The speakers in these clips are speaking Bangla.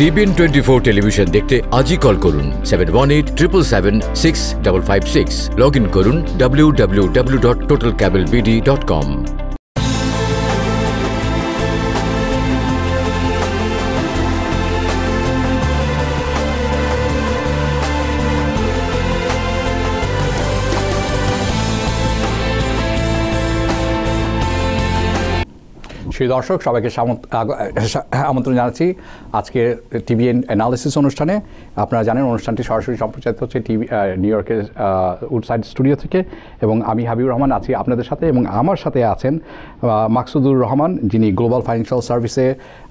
TBN 24 टेलीविजन देखते आज ही कॉल करुन 718777 6556। लॉग इन करुन www.totalcablebd.com। श्री दर्शक सबाइके आमंत्रण जानाচ্ছি আজকে টিবিএন অ্যানালিসিস অনুষ্ঠানে। আপনারা জানেন অনুষ্ঠানটি সরাসরি সম্প্রচারিত হচ্ছে নিউইয়র্কের উডসাইড স্টুডিও থেকে এবং আমি হাবিবুর রহমান আছি আপনাদের সাথে এবং আমার সাথে আছেন মাকসুদুর রহমান, যিনি গ্লোবাল ফাইন্যান্সিয়াল সার্ভিসে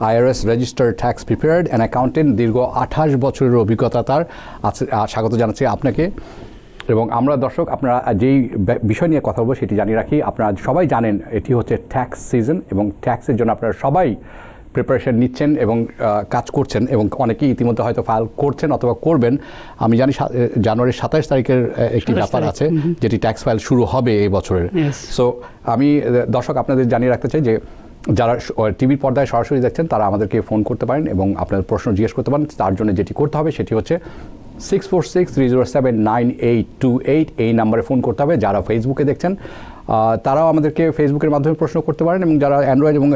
IRS registered tax prepared and accountant, দীর্ঘ 28 বছরের অভিজ্ঞতা তার। স্বাগত জানাচ্ছি আপনাকে। এবং আমরা দর্শক আপনারা যেই বিষয় নিয়ে কথা বলবো সেটি জানিয়ে রাখি। আপনারা সবাই জানেন এটি হচ্ছে ট্যাক্স সিজন এবং ট্যাক্সের জন্য আপনারা সবাই প্রিপারেশন নিচ্ছেন এবং কাজ করছেন এবং অনেকেই ইতিমধ্যে হয়তো ফাইল করছেন অথবা করবেন। আমি জানি জানুয়ারির 27 তারিখের একটি ব্যাপার আছে যেটি ট্যাক্স ফাইল শুরু হবে এই বছরের। সো আমি দর্শক আপনাদের জানিয়ে রাখতে চাই যে যারা টিভির পর্দায় সরাসরি দেখছেন তারা আমাদেরকে ফোন করতে পারেন এবং আপনাদের প্রশ্ন জিজ্ঞেস করতে পারেন। তার জন্য যেটি করতে হবে সেটি হচ্ছে 6463079828 এই নাম্বারে ফোন করতে হবে। যারা ফেসবুকে দেখছেন তারাও আমাদেরকে ফেসবুকের মাধ্যমে প্রশ্ন করতে পারেন এবং যারা অ্যান্ড্রয়েড এবং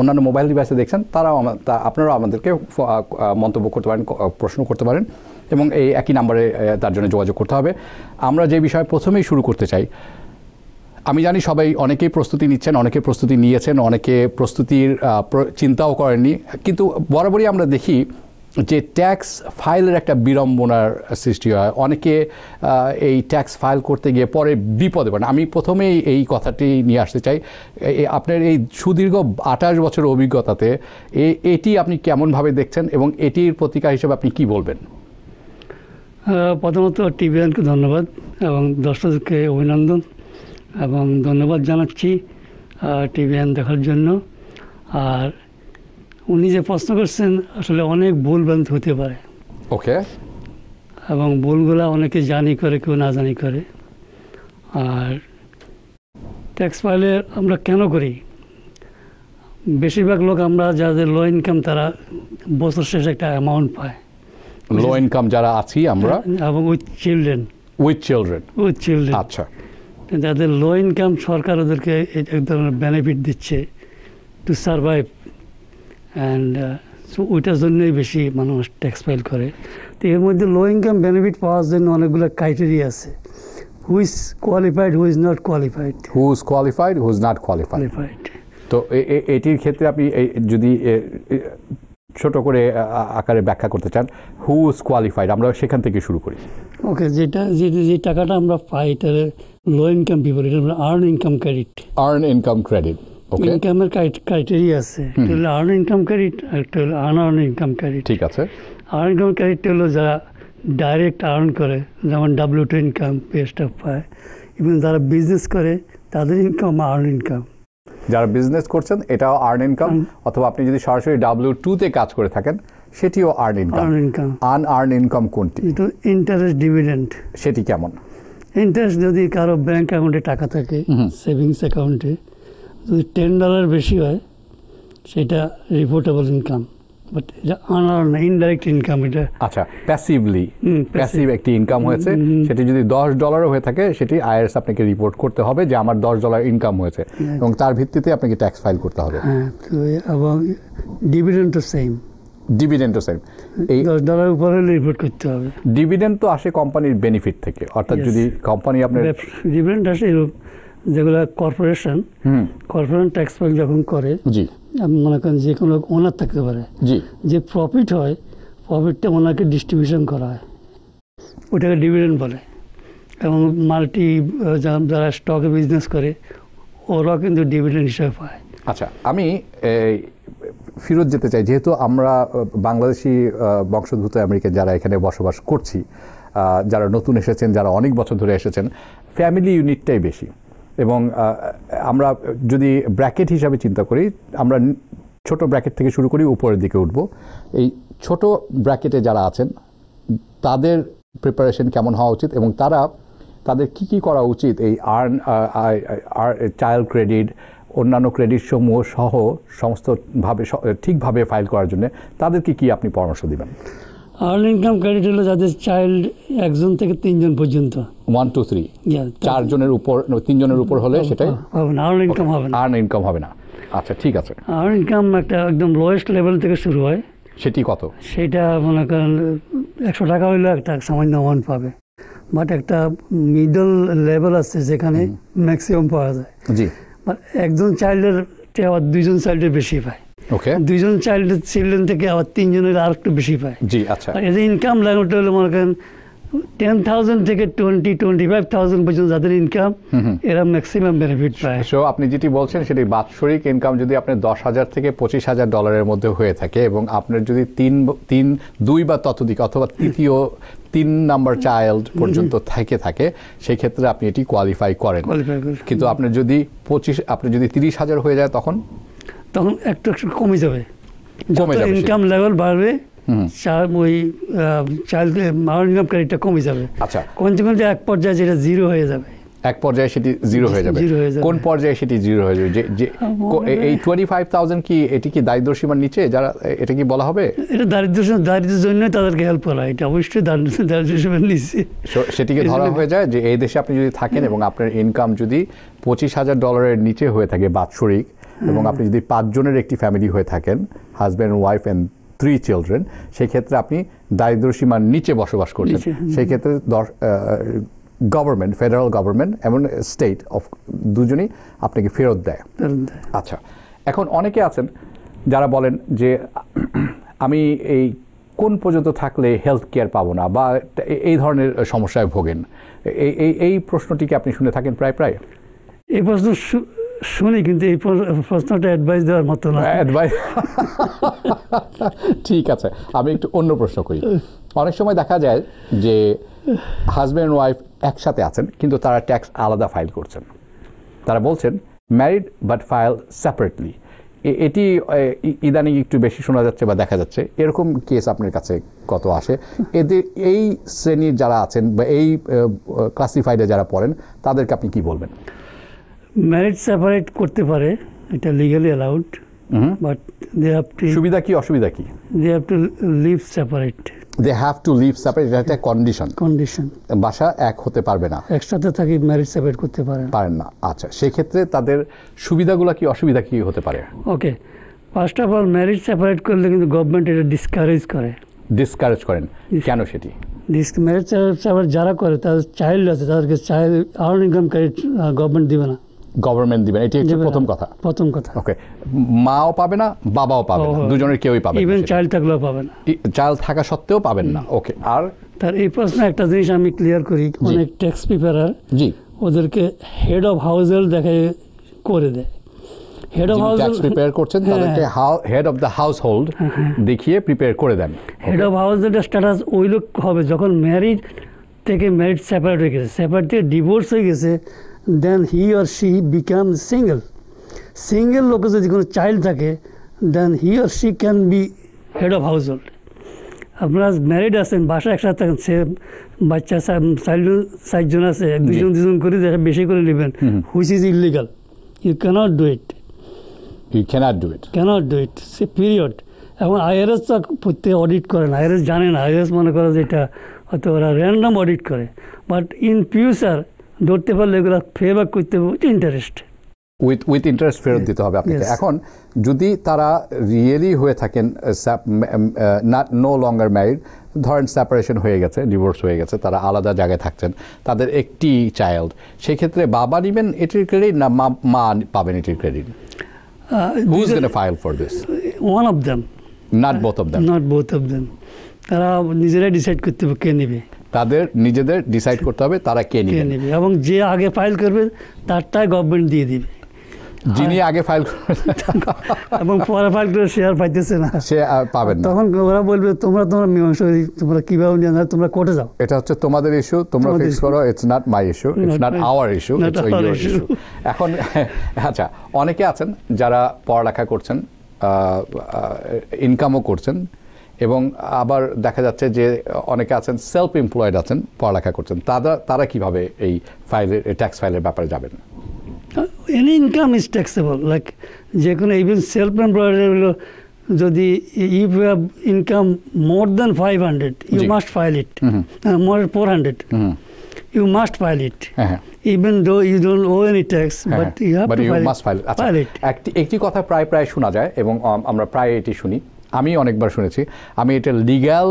অন্যান্য মোবাইল ডিভাইসে দেখছেন তারাও আপনারাও আমাদেরকে মন্তব্য করতে পারেন, প্রশ্ন করতে পারেন এবং এই একই নাম্বারে তার জন্য যোগাযোগ করতে হবে। আমরা যে বিষয়ে প্রথমেই শুরু করতে চাই, আমি জানি সবাই অনেকেই প্রস্তুতি নিচ্ছেন, অনেকে প্রস্তুতি নিয়েছেন, অনেকে প্রস্তুতির চিন্তাও করেননি, কিন্তু বরাবরই আমরা দেখি যে ট্যাক্স ফাইলের একটা বিড়ম্বনার সৃষ্টি হয়। অনেকে এই ট্যাক্স ফাইল করতে গিয়ে পরে বিপদে পড়েন। আমি প্রথমেই এই কথাটি নিয়ে আসতে চাই, আপনার এই সুদীর্ঘ 28 বছরের অভিজ্ঞতাতে এটি আপনি কেমনভাবে দেখছেন এবং এটির প্রতিকার হিসেবে আপনি কি বলবেন? প্রথমত টিবিএনকে ধন্যবাদ এবং দর্শককে অভিনন্দন এবং ধন্যবাদ জানাচ্ছি টিবিএন দেখার জন্য। আর উনি যে প্রশ্ন করছেন আসলে অনেক ভুলভ্রান্ত হতে পারে, ওকে, এবং ভুলগুলা অনেকে জানি করে, কেউ না জানি করে। আর ট্যাক্স ফাইলে আমরা কেন করি? বেশিরভাগ লোক আমরা যাদের লো ইনকাম তারা বছর শেষে একটা অ্যামাউন্ট পায়, লো ইনকাম যারা আছি আমরা, এবং উইথ চিলড্রেন। আচ্ছা, যাদের লো ইনকাম সরকার ওদেরকে এক ধরনের বেনিফিট দিচ্ছে টু সার্ভাইভ অ্যান্ড সো ওইটার জন্যই বেশি মানুষ ট্যাক্স ফাইল করে। তো এর মধ্যে লো ইনকাম বেনিফিট পাওয়ার জন্য অনেকগুলো ক্রাইটেরিয়া আছে, who is qualified, who is not qualified, who is qualified, who is not qualified. তো এটির ক্ষেত্রে আপনি যদি ছোট করে আকারে ব্যাখ্যা করতে চান, হু ইজ কোয়ালিফাইড, আমরা সেখান থেকে শুরু করি। ওকে, যে টাকাটা আমরা পাই এটা লো ইনকাম পিপল, এটা আমরা earn income credit, earn income credit, ইনকামের ক্রাইটেরিয়া আছে। একটা হলো আর্ন ইনকাম ক্রেডিট, একটা হলো আনআর্ন ইনকাম ক্রেডিট। ঠিক আছে, আর্ন ইনকাম ক্রেডিটটা হলো যারা ডাইরেক্ট আর্ন করে, যেমন W-2 ইনকাম পেস্টা পায়। ইভেন যারা বিজনেস করে তাদের ইনকাম আর্ন ইনকাম, যারা বিজনেস করছেন এটাও আর্ন ইনকাম, অথবা আপনি যদি সরাসরি W-2 তে কাজ করে থাকেন সেটিও আর্ন ইনকাম। আনআর্ন ইনকাম কোনটি? Interest, dividend. সেটি কেমন? ইন্টারেস্ট যদি কারো ব্যাংক অ্যাকাউন্টে টাকা থাকে, সেভিংস অ্যাকাউন্টে, যদি $10 বেশি হয় সেটা রিপোর্টেবল ইনকাম, বাট এটা আনআর্ন ইনডাইরেক্ট ইনকাম। এটা আচ্ছা, প্যাসিভলি প্যাসিভ একটি ইনকাম হয়েছে, সেটি যদি $10 হয়ে থাকে সেটি আইআরএস আপনাকে রিপোর্ট করতে হবে যে আমার $10 ইনকাম হয়েছে এবং তার ভিত্তিতে আপনাকে ট্যাক্স ফাইল করতে হবে। হ্যাঁ, তো এবং ডিভিডেন্ড সেম, ডিভিডেন্ড সেম, এই $10 উপরে রিপোর্ট করতে হবে। ডিভিডেন্ড তো আসে কোম্পানির বেনিফিট থেকে, অর্থাৎ যদি কোম্পানি আপনার ডিভিডেন্ড আসে, যেগুলো কর্পোরেশন ট্যাক্স ফাইল যখন করে, আপনি মনে করেন যে কোনো ওনার থাকতে পারে, যে প্রফিট হয় প্রফিটটা ওনাকে ডিস্ট্রিবিউশন করা হয়, ওটাকে ডিভিডেন্ড বলে। এবং মাল্টি যারা স্টকে বিজনেস করে ওরাও কিন্তু ডিভিডেন্ড হিসাবে পায়। আচ্ছা, আমি ফিরত যেতে চাই, যেহেতু আমরা বাংলাদেশি বংশোদ্ভূত আমেরিকান যারা এখানে বসবাস করছি, যারা নতুন এসেছেন, যারা অনেক বছর ধরে এসেছেন, ফ্যামিলি ইউনিটটাই বেশি। এবং আমরা যদি ব্র্যাকেট হিসাবে চিন্তা করি, আমরা ছোট ব্র্যাকেট থেকে শুরু করি, উপরের দিকে উঠব। এই ছোট ব্র্যাকেটে যারা আছেন তাদের প্রিপারেশন কেমন হওয়া উচিত এবং তাদের কি করা উচিত এই আর্ন চাইল্ড ক্রেডিট, অন্যান্য ক্রেডিট সমূহ সহ সমস্ত ভাবে ঠিকভাবে ফাইল করার জন্য তাদেরকে কি আপনি পরামর্শ দিবেন? আর্ন ইনকাম ক্রেডিট হলো যাদের চাইল্ড একজন থেকে তিনজন পর্যন্ত, 1 2 3 চারজনের উপর তিনজনের উপর হলে সেটাই আর্ন ইনকাম হবে না। আচ্ছা ঠিক আছে। আর্ন ইনকাম একটা একদম লোয়েস্ট লেভেল থেকে শুরু হয়, সেটি কত? সেটা মনে করেন 100 টাকা হইলো একটা সামান্য অ্যামাউন্ট পাবে, বাট একটা মিডল লেভেল আছে যেখানে ম্যাক্সিমাম পাওয়া যায়। জি, বাট একজন চাইল্ডের আবার দুইজন চাইল্ডের বেশি পায়, ওকে, দুইজন চিলড্রেন থেকে আবার তিনজনের আর একটু বেশি পায়। জি আচ্ছা। এদের ইনকাম লেভেলটা হলো মনে করেন 10,000 থেকে 20-25,000 পর্যন্ত যাদের ইনকাম, এরা ম্যাক্সিমাম বেনিফিট পায়। সো আপনি যেটি বলছেন সেটি বাৎসরিক ইনকাম যদি আপনি $10,000 থেকে $25,000 মধ্যে হয়ে থাকে এবং আপনার যদি দুই বা ততোধিক অথবা তৃতীয় 3 নম্বর চাইল্ড পর্যন্ত থাকে সেই ক্ষেত্রে আপনি এটি কোয়ালিফাই করেন। কিন্তু আপনার যদি 30,000 হয়ে যায় তখন একটু কমে যাবে, ইনকাম লেভেল বাড়বে, ওই চাইল্ড ইনকাম ক্রেডিটটা কমে যাবে। আচ্ছা, কমতে এক পর্যায়ে যেটা জিরো হয়ে যাবে, এক পর্যায়ে সেটি জিরো হয়ে যাবে। কোন পর্যায়ে সেটি জিরো হয়ে যাবে? যে এই 25,000 কি এটি কি দারিদ্র্য সীমার নিচে যারা, এটা কি বলা হবে এটা দারিদ্র্যের জন্য তাদেরকে হেল্প করা? এটা অবশ্যই দারিদ্র্য সীমার নিচে সেটিকে ধরা হয়ে যায়। যে এই দেশে আপনি যদি থাকেন এবং আপনার ইনকাম যদি $25,000 নিচে হয়ে থাকে বাৎসরিক এবং আপনি যদি 5 জনের একটি ফ্যামিলি হয়ে থাকেন, হাজব্যান্ড ওয়াইফ অ্যান্ড 3 চিলড্রেন, সেই ক্ষেত্রে আপনি দারিদ্র্য সীমার নিচে বসবাস করছেন। সেই ক্ষেত্রে গভর্নমেন্ট, ফেডারেল গভর্নমেন্ট এমন স্টেট অফ দুজনেই আপনাকে ফেরত দেয়। আচ্ছা, এখন অনেকে আছেন যারা বলেন যে আমি এই কোন পর্যন্ত থাকলে হেলথ কেয়ার পাবো না বা এই ধরনের সমস্যায় ভোগেন, এই প্রশ্নটিকে আপনি শুনে থাকেন প্রায়? এই প্রশ্ন শুনি, কিন্তু এই প্রশ্নটা অ্যাডভাইস দেওয়ার মতো না। ঠিক আছে, আমি একটু অন্য প্রশ্ন করি। অনেক সময় দেখা যায় যে হাজব্যান্ড ওয়াইফ একসাথে আছেন কিন্তু তারা ট্যাক্স আলাদা ফাইল করছেন, তারা বলছেন ম্যারিড বাট ফাইল সেপারেটলি। এটি ইদানিং একটু বেশি শোনা যাচ্ছে বা দেখা যাচ্ছে। এরকম কেস আপনার কাছে কত আসে? এদের এই শ্রেণীর যারা আছেন বা এই ক্লাসিফাইডে যারা পড়েন তাদেরকে আপনি কি বলবেন? ম্যারিড সেপারেট করতে পারে, এটা legally allowed, but they have to, সুবিধা কি অসুবিধা কি? They have to live separate, they have to live separate. এটা একটা কন্ডিশন, বাসা এক হতে পারবে না, একসাথে থাকি ম্যারিড সেপারেট করতে পারেন না। আচ্ছা, সেক্ষেত্রে তাদের সুবিধাগুলো কি অসুবিধা কি হতে পারে? Okay, first of all married separate করলে কিন্তু গভর্নমেন্ট এটা ডিসকারেজ করেন। কেন সেটি? ম্যারিড সেপারেট যারা করে তাদের চাইল্ড আছে, তাদেরকে child earn income credit government দিবে না, গভর্নমেন্ট দিবেন, এটি হচ্ছে প্রথম কথা। ওকে, মাও পাবে না, বাবাও পাবে না, দুজনের কেউই পাবে না, ইভেন চাইল্ড থাকলেও পাবে না, চাইল্ড থাকা সত্ত্বেও পাবেন না। ওকে, আর তার এই প্রশ্ন একটা জিনিস আমি ক্লিয়ার করি, অনেক ট্যাক্স প্রিপেয়ারার জি ওদেরকে হেড অফ হাউসহোল্ড দেখায় করে দেয়। Head of house tax prepare করছেন তাদেরকে হেড অফ দ্য হাউসহোল্ড দেখিয়ে প্রিপেয়ার করে দেন। হেড অফ হাউসহোল্ডের স্ট্যাটাস ওই লোক হবে যখন ম্যারিড থেকে ম্যারিড সেপারেট হয়ে গেছে, সেপারেট থেকে ডিভোর্স হয়ে গেছে, then he or she becomes single লোকের যদি কোনো চাইল্ড থাকে then he or she can be head of household. আপনারা ম্যারিড আছেন, বাসা একসাথে থাকেন, সে বাচ্চা চারজন আছে, দুজন করে বেশি করে নেবেন, which is illegal, you cannot do it say period. এখন IRS তো প্রত্যেকে অডিট করেন, IRS জানে না, IRS মনে করে যে এটা হয়তো ওরা র্যান্ডম অডিট করে, বাট ইন ফিউচার ধরতে পারলে এগুলো ফেরত করতে হবে, উইথ ইন্টারেস্ট ফেরত দিতে হবে আপনাকে। এখন যদি তারা রিয়েলি হয়ে থাকেন নো লঙ্গার ম্যারিড, ধরেন সেপারেশন হয়ে গেছে, ডিভোর্স হয়ে গেছে, তারা আলাদা জায়গায় থাকছেন, তাদের একটি চাইল্ড, সেক্ষেত্রে বাবা নেবেন এটির ক্রেডিট না মা পাবেন এটির credit? Who is gonna file for this? One of them, not both of them. তারা নিজেরাই ডিসাইড করতে হবে কে নেবে, তাদের নিজেদের ডিসাইড করতে হবে তারা কে নেবে, এবং যে আগে ফাইল করবে তারটাই গভর্নমেন্ট দিয়ে দিবে। যিনি আগে ফাইল করবে এবং পরে ফাইল করে শেয়ার পাইতেছে না, সে পাবেন না, তখন ওরা বলবে তোমরা মীমাংসা, তোমরা কিভাবে নিয়ে যাও, তোমরা কোর্টে যাও, এটা হচ্ছে তোমাদের ইস্যু, তোমরা ফিক্স করো, it's not my issue, it's not our issue, it's your issue. এখন আচ্ছা, অনেকে আছেন যারা পড়ালেখা করছেন, ইনকামও করছেন, এবং আবার দেখা যাচ্ছে যে অনেকে আছেন সেলফ এমপ্লয়েড আছেন, পড়ালেখা করছেন, তারা কীভাবে এই ট্যাক্স ফাইলের ব্যাপারে যাবেন? any income is taxable. Like even self-employed, if you have income more than 500, you must file it. More than 400, you must file it. Even though you don't owe any tax, but you have to file it. File it. একটি কথা প্রায় শোনা যায় এবং আমরা প্রায় এটি শুনি। আমি অনেকবার শুনেছি। আমি এটা লিগ্যাল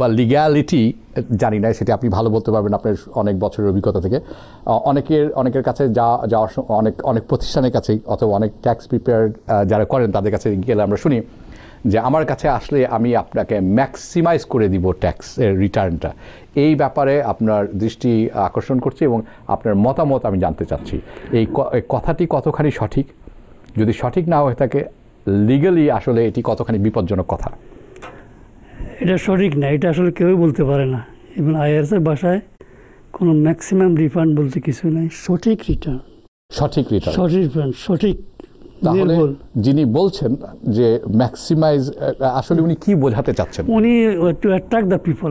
বা লিগ্যালিটি জানি না, সেটা আপনি ভালো বলতে পারবেন আপনার অনেক বছরের অভিজ্ঞতা থেকে। অনেকের কাছে যাওয়ার অনেক প্রতিষ্ঠানের কাছে অথবা অনেক ট্যাক্স প্রিপেয়ার যারা করেন তাদের কাছে গেলে আমরা শুনি যে আমার কাছে আসলে আমি আপনাকে ম্যাক্সিমাইজ করে দিব ট্যাক্স রিটার্নটা। এই ব্যাপারে আপনার দৃষ্টি আকর্ষণ করছি এবং আপনার মতামত আমি জানতে চাচ্ছি। এই কথাটি কতখানি সঠিক? যদি সঠিক না হয়ে থাকে লিগালি আসলে এটি কতখানি বিপজ্জনক কথা? এটা সঠিক না, এটা আসলে কেউই বলতে পারে না। এবং আইআরএসের ভাষায় কোনো ম্যাক্সিমাম রিফান্ড বলতে কিছু নেই। সঠিক রিটার্ন, সঠিক রিটার্ন, সঠিক রিটার্ন, সঠিক। তাহলে যিনি বলছেন যে ম্যাক্সিমাইজ, আসলে উনি কি বোঝাতে চাচ্ছেন? উনি to attract the people,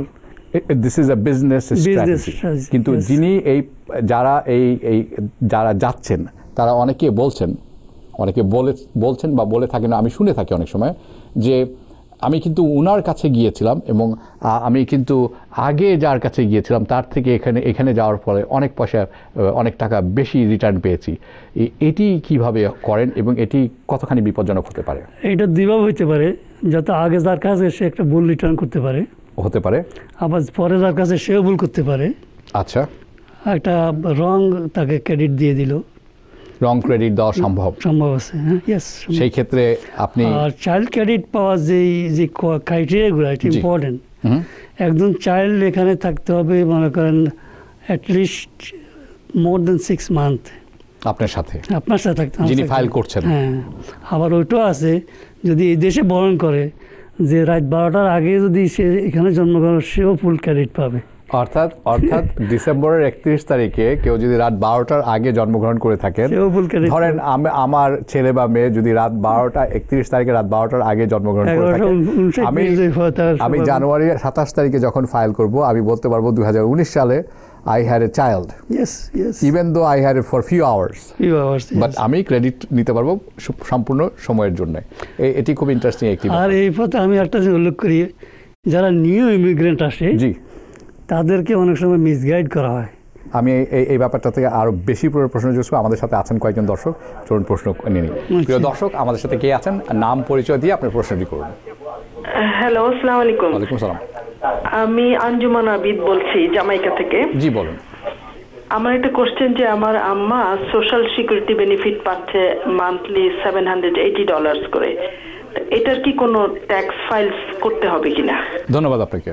this is a business strategy. কিন্তু যিনি যারা যাচ্ছেন তারা অনেকে বলছেন বা বলে থাকেন, আমি শুনে থাকি অনেক সময়, যে আমি কিন্তু ওনার কাছে গিয়েছিলাম এবং আমি কিন্তু আগে যার কাছে গিয়েছিলাম তার থেকে এখানে যাওয়ার ফলে অনেক টাকা বেশি রিটার্ন পেয়েছি। এটি কিভাবে করেন এবং এটি কতখানি বিপজ্জনক হতে পারে? এটা দুইভাবে হতে পারে, যাতে আগে যার কাছে সে একটা ভুল রিটার্ন করতে পারে, হতে পারে, আবার পরে যার কাছে সেও ভুল করতে পারে। আচ্ছা, একটা রং তাকে ক্রেডিট দিয়ে দিল, রং ক্রেডিট দেওয়া সম্ভব আছে। সেই ক্ষেত্রে আপনি চাইল্ড ক্রেডিট পাওয়ার যে ক্রাইটেরিয়াগুলো ইম্পর্টেন্ট। একজন চাইল্ড এখানে থাকতে হবে, মনে করেন অ্যাটলিস্ট মোর দেন 6 মান্থ আপনার সাথে থাকতে হবে যিনি ফাইল করছেন। আবার ওইটাও আছে, যদি এই দেশে বরণ করে যে রাত 12টার আগে যদি সে এখানে জন্মগ্রহণ, সেও ফুল ক্রেডিট পাবে। অর্থাৎ ডিসেম্বরের 31 তারিখে কেউ যদি রাত 12টার আগে জন্মগ্রহণ করে থাকেন, ধরেন আমার ছেলে বা মেয়ে যদি রাত 31 তারিখে রাত 12টার আগে জন্মগ্রহণ করে থাকে, আমি জানুয়ারি 27 তারিখে যখন ফাইল করব আমি বলতে পারবো 2019 সালে I had a child. Yes. Even though I had it for few hours. But আমি ক্রেডিট নিতে পারবো সম্পূর্ণ সময়ের জন্য। এটি খুব ইন্টারেস্টিং একটি। আর এই পথে আমি একটা উল্লেখ করি, যারা নিউ ইমিগ্রেন্ট আসে তাদেরকে অনেক সময় মিসগাইড করা হয়। আমি এই ব্যাপারটা থেকে আরও বেশি প্রশ্ন জুড়ব। আমাদের সাথে আছেন কয়েকজন দর্শক, চলুন প্রশ্ন নিয়ে নিই। প্রিয় দর্শক, আমাদের সাথে কে আছেন, নাম পরিচয় দিয়ে আপনার প্রশ্নটি করুন। হ্যালো, আসসালামু আলাইকুম। ওয়ালাইকুম আসসালাম। আমি আঞ্জুমানা আবিদ বলছি জামাইকা থেকে। জি বলুন। আমার একটা কোশ্চেন, যে আমার আম্মা সোশ্যাল সিকিউরিটি বেনিফিট পাচ্ছে মান্থলি $780 করে, এটার কি কোনো ট্যাক্স ফাইল করতে হবে কিনা? ধন্যবাদ আপনাকে।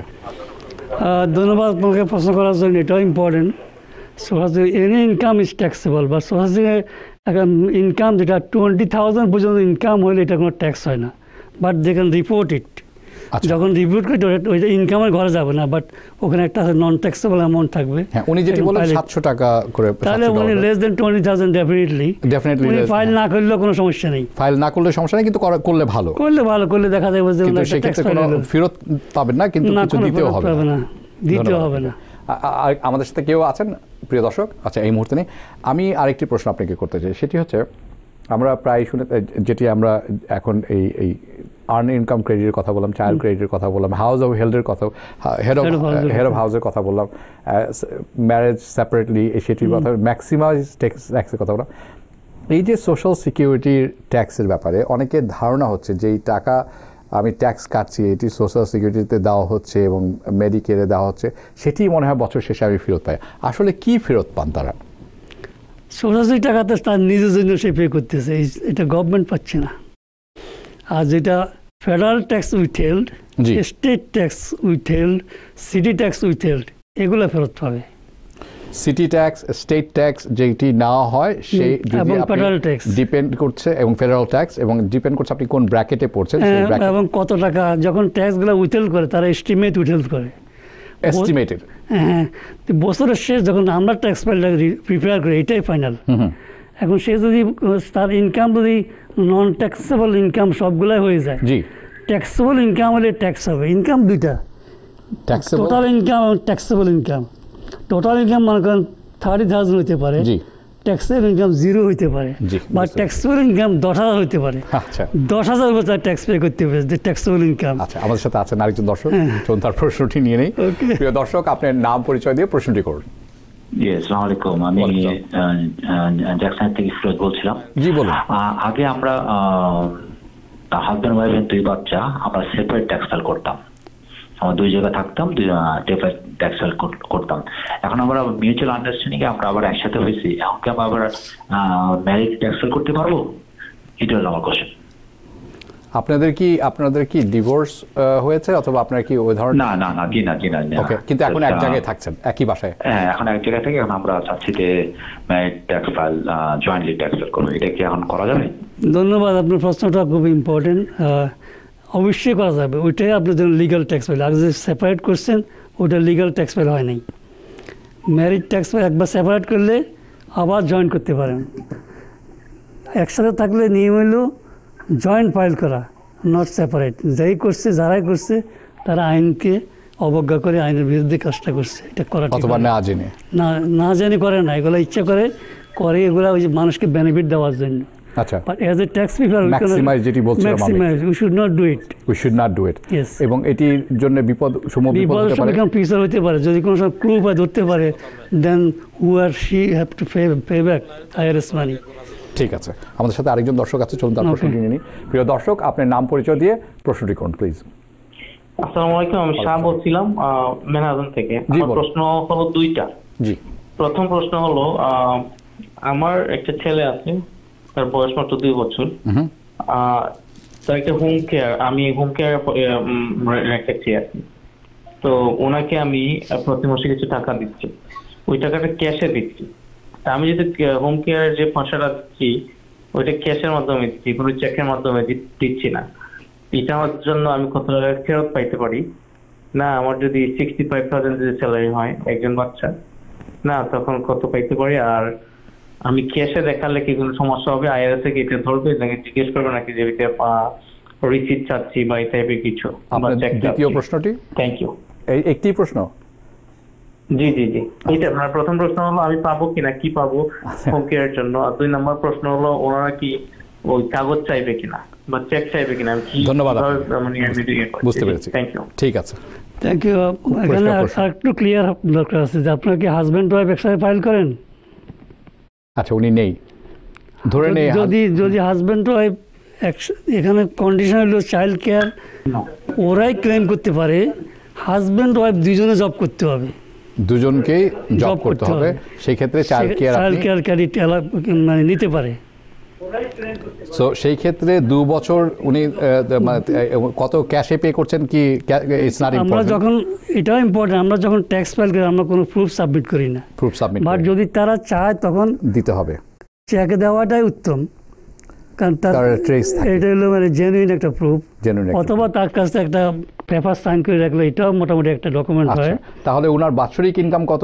ধন্যবাদ আপনাকে প্রশ্ন করার জন্য। এটাও important, social any income is taxable, বা সোশ্যাল ইনকাম যেটা 20,000 পর্যন্ত ইনকাম হলে এটা কোনো ট্যাক্স হয় না, but they can report it. যখন রিপোর্ট করে ওইটা ইনকামের ঘরে যাবে না, বাট ওখানে একটা নন ট্যাক্সেবল অ্যামাউন্ট থাকবে। উনি যেটি বলেন 700 টাকা করে, তাহলে উনি লেস দেন 20,000 ডেফিনেটলি উনি ফাইল না করলেও কোনো সমস্যা নেই। ফাইল না করলে সমস্যা নেই, কিন্তু করলে ভালো দেখা যাবে যে উনি ট্যাক্স কোনো ফেরত পাবেন না, কিন্তু কিছু দিতে হবে না। আমাদের সাথে কেউ আছেন প্রিয় দর্শক? আচ্ছা, এই মুহূর্তে নেই। আমি আরেকটি প্রশ্ন আপনাকে করতে চাই, সেটি হচ্ছে আমরা প্রায় শুনে, যেটি আমরা এখন এই আর্ন ইনকাম ক্রেডিটের কথা বললাম, চাইল্ড ক্রেডিটের কথা বললাম, হাউস অফ হেল্ডের কথা, হেড অফ হাউসের কথা বললাম, ম্যারেজ সেপারেটলি সেটির কথা, ম্যাক্সিমাইজ ট্যাক্সের কথা বললাম। এই যে সোশ্যাল সিকিউরিটির ট্যাক্সের ব্যাপারে অনেকের ধারণা হচ্ছে যে এই টাকা আমি ট্যাক্স কাটছি, এটি সোশ্যাল সিকিউরিটিতে দেওয়া হচ্ছে এবং মেডিকেলে দেওয়া হচ্ছে, সেটি মনে হয় বছর শেষে আমি ফেরত পাই। আসলে কি ফেরত পান তারা? সোশ্যাল সিকিউরিটি টাকাতে তার নিজের জন্য সে পে করতেছে, এটা গভর্নমেন্ট পাচ্ছে না। আর যেটা federal tax withheld, state tax withheld, city tax withheld, এগুলো ফেরত পাবে। সিটি ট্যাক্স, স্টেট ট্যাক্স যেটি নেওয়া হয় সেই ডিপেন্ড করছে, এবং ফেডারেল ট্যাক্স, এবং ডিপেন্ড করছে আপনি কোন ব্র্যাকেটে পড়ছেন এবং কত টাকা। যখন ট্যাক্সগুলো উইথহেল্ড করে তারা এস্টিমেট উইথহেল্ড করে, এস্টিমেটেড। হ্যাঁ, বছরের শেষ যখন আমরা ট্যাক্স ফাইল প্রিপেয়ার করি এটাই ফাইনাল। এখন সে যদি তার ইনকাম যদি নন ট্যাক্সেবল ইনকাম সবগুলাই হয়ে যায়, ট্যাক্সেবল ইনকাম হলে ট্যাক্স হবে। ইনকাম দুইটা, টোটাল ইনকাম এবং ট্যাক্সেবল ইনকাম। টোটাল ইনকাম মনে করেন 30,000 হতে পারে, टैक्सेबल इनकाम जीरो होते पारे बट टैक्सेबल इनकाम 10,000 होते पारे আচ্ছা 10,000 টাকা ট্যাক্স পে করতে হবে যে ট্যাক্সেবল ইনকাম। আচ্ছা আমাদের সাথে আছেন আরেকজন দর্শক, চলুন তার প্রশ্নটি নিয়ে নেই। প্রিয় দর্শক আপনার নাম পরিচয় দিয়ে প্রশ্নটি করুন। জি আসসালামু আলাইকুম, আমি জ্যাকসন থেকে ফিরোজ বলছিলাম। জি বলুন। আগে আমরা হাজবেন্ড ওয়াইফ এর দুই বাচ্চা আমরা সেপারেট ট্যাক্স ফাইল করতাম, আমরা দুই জায়গায় থাকতাম ট্যাক্স ফাইল করতাম। এখন আমরা মিউচুয়াল আন্ডারস্ট্যান্ডিং আমরা আবার একসাথে হয়েছি, এখন কি আমরা আবার ম্যারেজ ট্যাক্স ফাইল করতে পারবো? এটা হলো আমার কোশ্চেন। আপনাদের কি ডিভোর্স হয়েছে অথবা আপনার কি ওই ধরনের? না না না জি না জি না। ওকে, কিন্তু এখন এক জায়গায় থাকছেন একই বাসায়? হ্যাঁ এখন এক জায়গায় থাকি, এখন আমরা চাচ্ছি যে marriage tax file jointly tax file করব, এটা কি এখন করা যাবে? ধন্যবাদ, আপনার প্রশ্নটা খুব ইম্পর্টেন্ট। অবশ্যই করা যাবে, ওইটাই আপনার জন্য লিগাল ট্যাক্স ফাইল। আগে যে সেপারেট করছেন ওটা লিগাল ট্যাক্স ফাইল হয় নাই। ম্যারিড ট্যাক্স ফাইল একবার সেপারেট করলে আবার জয়েন করতে পারেন। একসাথে থাকলে নিয়ম হলো জয়েন্ট ফাইল করা, নট সেপারেট। যারাই করছে তারা আইনকে অবজ্ঞা করে আইনের বিরুদ্ধে কাজটা করছে, এটা করা অথবা না জেনে করে না, এগুলো ইচ্ছা করে এগুলো ওই যে মানুষকে বেনিফিট দেওয়ার জন্য। আচ্ছা, but as a tax paper maximize যেটি বলছিলাম আমি, we should not do it. Yes, এবং এটির জন্য বিপদ হতে পারে, ফিউচার হতে পারে। যদি কোনো সব ক্লু পায় ধরতে পারে, then who R she have to pay back IRS মানি। ঠিক আছে, আমাদের সাথে আরেকজন দর্শক আছে, চলুন তার প্রশ্নটি নিয়ে নিই। প্রিয় দর্শক আপনার নাম পরিচয় দিয়ে প্রশ্নটি করুন প্লিজ। আসসালামু আলাইকুম, আমি শাহ বলছিলাম মেনাজন থেকে। আমার প্রশ্ন হলো দুইটা। জি, প্রথম প্রশ্ন হলো আমার একটা ছেলে আছে, তার বয়স মাত্র 2 বছর। তার একটা হোম কেয়ার, আমি হোম কেয়ার রেখেছি আর কি। তো ওনাকে আমি প্রতি মাসে কিছু টাকা দিচ্ছি, ওই টাকাটা ক্যাশে দিচ্ছি। আমি যদি হোম কেয়ারের যে পয়সাটা দিচ্ছি ওইটা ক্যাশের মাধ্যমে দিচ্ছি, কোনো চেকের মাধ্যমে দিচ্ছি না। এটা আমার জন্য আমি কত টাকা ফেরত পাইতে পারি? না আমার যদি 65,000 যদি স্যালারি হয় একজন বাচ্চা, না তখন কত পাইতে পারি? আর আমি ক্যাশে দেখালে কি কোনো সমস্যা হবে? IRS এ কি এটা ধরবে নাকি জিজ্ঞেস করবে নাকি যে এটা রিসিট চাচ্ছি বা এই টাইপের কিছু? আমার দ্বিতীয় প্রশ্নটি। Thank you. এই একটি প্রশ্ন। জি জি জি, এটা আমার প্রথম প্রশ্ন হলো আমি পাবো কিনা, কি পাবো হোম কেয়ারের জন্য। আর দুই নম্বর প্রশ্ন হলো ওনারা কি ওই কাগজ চাইবে কিনা বা চেক চাইবে কিনা? ধন্যবাদ, আমি বুঝতে পেরেছি। Thank you. ঠিক আছে, থ্যাংক ইউ। এখানে একটু ক্লিয়ার দরকার আছে যে আপনারা কি হাজবেন্ড ওয়াইফ একসাথে ফাইল করেন? আচ্ছা, উনি নেই ধরে নেই। যদি হাজবেন্ড ওয়াইফ, এখানে কন্ডিশন হলো চাইল্ড কেয়ার ওরাই ক্লেম করতে পারে, হাজবেন্ড ওয়াইফ দুজনে জব করতে হবে, দুজনকেই জব করতে হবে। সেই ক্ষেত্রে চাইল্ড কেয়ার ক্রেডিট মানে নিতে পারে। সো সেই ক্ষেত্রে 2 বছর উনি মানে কত ক্যাশে পে করছেন কি? আমরা যখন, এটাও ইম্পর্টেন্ট, আমরা যখন ট্যাক্স ফাইল করি আমরা কোনো প্রুফ সাবমিট করি না, বাট যদি তারা চায় তখন দিতে হবে। চেক দেওয়াটাই উত্তম, কারণ এটা হলো মানে জেনুইন একটা প্রুফ, অথবা তার কাছে একটা পেপার সাইন করে রাখলে এটাও মোটামুটি একটা ডকুমেন্ট হয়। তাহলে ওনার বাৎসরিক ইনকাম কত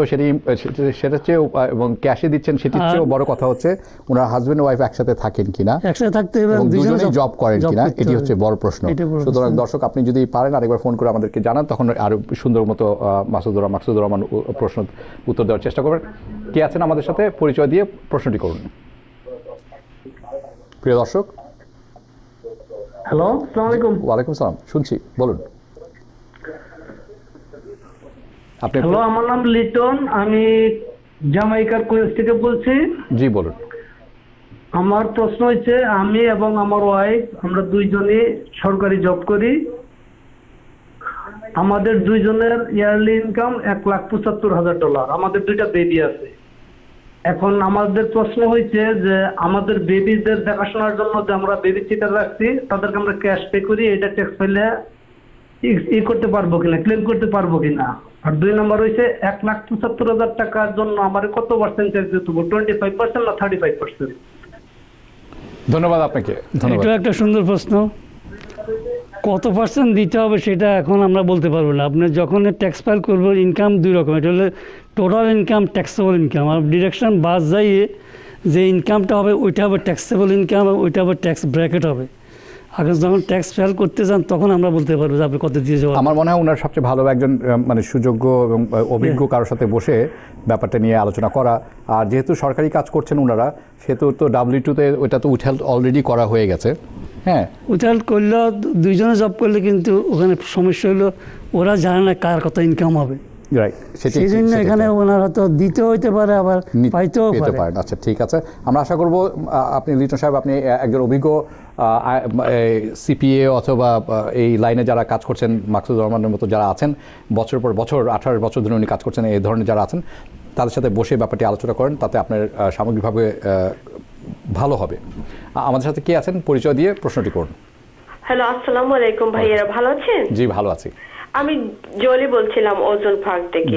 সেটা চেয়ে এবং ক্যাশে দিচ্ছেন সেটির চেয়েও বড় কথা হচ্ছে ওনার হাজবেন্ড ওয়াইফ একসাথে থাকেন কিনা, একসাথে থাকতে এবং দুজনেই জব করেন কিনা, এটি হচ্ছে বড় প্রশ্ন। সুতরাং দর্শক আপনি যদি পারেন আরেকবার ফোন করে আমাদেরকে জানান, তখন আরো সুন্দর মতো মাকসুদুর রহমান প্রশ্ন উত্তর দেওয়ার চেষ্টা করবেন। কে আছেন আমাদের সাথে পরিচয় দিয়ে প্রশ্নটি করুন। প্রিয় দর্শক। হ্যালো, আসসালামু আলাইকুম। ওয়া আলাইকুম সালাম, শুনছি, বলুন। হ্যালো, আমার নাম লিটন, আমি জামাইকার কুইন্স থেকে বলছি। জি বলুন। আমার প্রশ্ন হচ্ছে আমি এবং আমার ওয়াইফ আমরা দুইজনই সরকারি জব করি, আমাদের দুইজনের ইয়ারলি ইনকাম $175,000। আমাদের দুইটা বেবি আছে। এখন আমাদের প্রশ্ন হয়েছে যে আমাদের বেবিদের দেখাশোনার জন্য যে আমরা বেবি সিটার রাখছি তাদেরকে আমরা ক্যাশ পে করি, এটা ট্যাক্স ফাইলে ই করতে পারবো কিনা, ক্লেম করতে পারবো কিনা? আর দুই নম্বর হয়েছে 1,75,000 টাকার জন্য আমার কত পার্সেন্টেজ দিতে হবে, 25% না 35%? ধন্যবাদ আপনাকে। এটা একটা সুন্দর প্রশ্ন। কত পার্সেন্ট দিতে হবে সেটা এখন আমরা বলতে পারবো না। আপনি যখন ট্যাক্স ফাইল করবেন, ইনকাম দুই রকম, এটা হলে টোটাল ইনকাম, ট্যাক্সেবল ইনকাম। আর ডিরেকশন বাস যাইয়ে যে ইনকামটা হবে ওইটা হবে ট্যাক্সেবল ইনকাম, ওইটা হবে ট্যাক্স ব্র্যাকেট হবে। আগে যখন ট্যাক্স ফাইল করতে যান তখন আমরা বলতে পারবো যে আপনি কত দিয়ে যাবেন। আমার মনে হয় ওনার সবচেয়ে ভালো একজন মানে সুযোগ্য এবং অভিজ্ঞ কারোর সাথে বসে ব্যাপারটা নিয়ে আলোচনা করা। আর যেহেতু সরকারি কাজ করছেন ওনারা, সেহেতু তো W-2 ওটা তো উঠাল অলরেডি করা হয়ে গেছে। হ্যাঁ, উঠাল করলে দুইজনে জব করলে কিন্তু ওখানে সমস্যা হলো ওরা জানে না কার কত ইনকাম হবে। সেই জন্য এখানে ওনারা তো দিতে হইতে পারে আবার পাইতেও পারে। আচ্ছা ঠিক আছে, আমরা আশা করব আপনি লিটন সাহেব, আপনি একজন অভিজ্ঞ সিপিএ অথবা এই লাইনে যারা কাজ করছেন, মাকসুদুর রহমানের মতো যারা আছেন, বছর পর বছর 18 বছর ধরে উনি কাজ করছেন, এই ধরনের যারা আছেন তাদের সাথে বসে ব্যাপারটি আলোচনা করেন, তাতে আপনার সামগ্রিকভাবে ভালো হবে। আমাদের সাথে কে আছেন পরিচয় দিয়ে প্রশ্নটি করুন। হ্যালো, আসসালামু আলাইকুম ভাইয়েরা, ভালো আছেন? জি ভালো আছি। আমি জলি বলছিলাম ওজন ফাঁক থেকে।